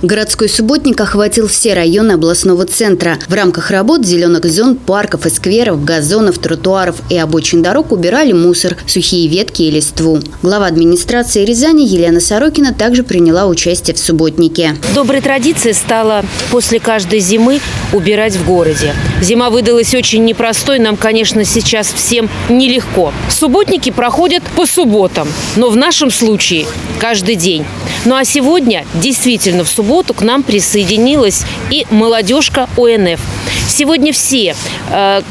Городской субботник охватил все районы областного центра. В рамках работ зеленых зон, парков и скверов, газонов, тротуаров и обочин дорог убирали мусор, сухие ветки и листву. Глава администрации Рязани Елена Сорокина также приняла участие в субботнике. Доброй традицией стало после каждой зимы убирать в городе. Зима выдалась очень непростой, нам, конечно, сейчас всем нелегко. Субботники проходят по субботам, но в нашем случае каждый день. Ну а сегодня, действительно, в субботу к нам присоединилась и молодежка ОНФ. Сегодня все,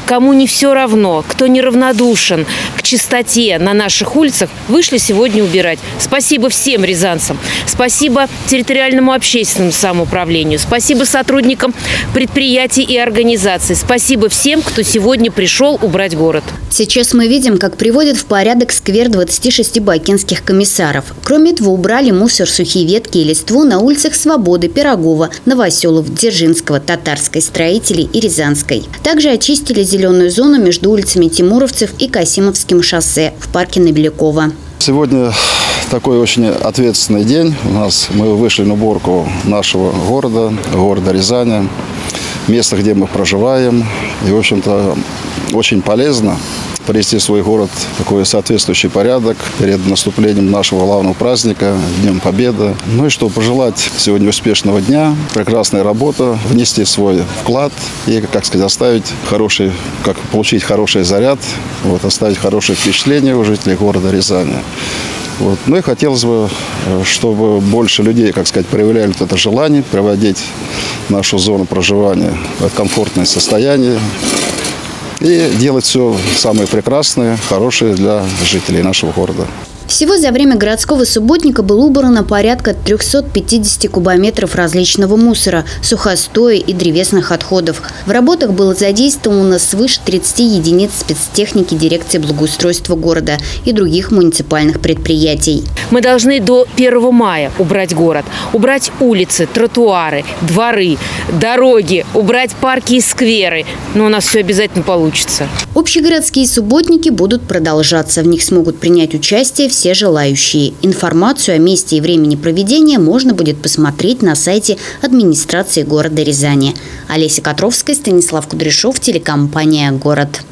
кому не все равно, кто неравнодушен к чистоте на наших улицах, вышли сегодня убирать. Спасибо всем рязанцам, спасибо территориальному общественному самоуправлению, спасибо сотрудникам предприятий и организаций, спасибо всем, кто сегодня пришел убрать город. Сейчас мы видим, как приводят в порядок сквер 26 байкинских комиссаров. Кроме того, убрали мусор, сухие ветки и листву на улицах Свободы, Пирогова, Новоселов, Дзержинского, Татарской, Строителей и Рязанской. Также очистили зеленую зону между улицами Тимуровцев и Касимовским шоссе в парке Набелякова. Сегодня такой очень ответственный день. Мы вышли на уборку нашего города Рязани, место, где мы проживаем. И, в общем-то, очень полезно привести свой город в такой соответствующий порядок перед наступлением нашего главного праздника, Днем Победы. Ну и что, пожелать сегодня успешного дня, прекрасная работа, внести свой вклад и, как сказать, получить хороший заряд, оставить хорошее впечатление у жителей города Рязани. Ну и хотелось бы, чтобы больше людей, проявляли это желание, приводить нашу зону проживания в комфортное состояние. И делать все самое прекрасное, хорошее для жителей нашего города. Всего за время городского субботника было убрано порядка 350 кубометров различного мусора, сухостоя и древесных отходов. В работах было задействовано свыше 30 единиц спецтехники дирекции благоустройства города и других муниципальных предприятий. Мы должны до 1 мая убрать город, убрать улицы, тротуары, дворы, дороги, убрать парки и скверы. Но у нас все обязательно получится. Общегородские субботники будут продолжаться. В них смогут принять участие все желающие. Информацию о месте и времени проведения можно будет посмотреть на сайте администрации города Рязани. Олеся Котровская, Станислав Кудряшов, телекомпания «Город».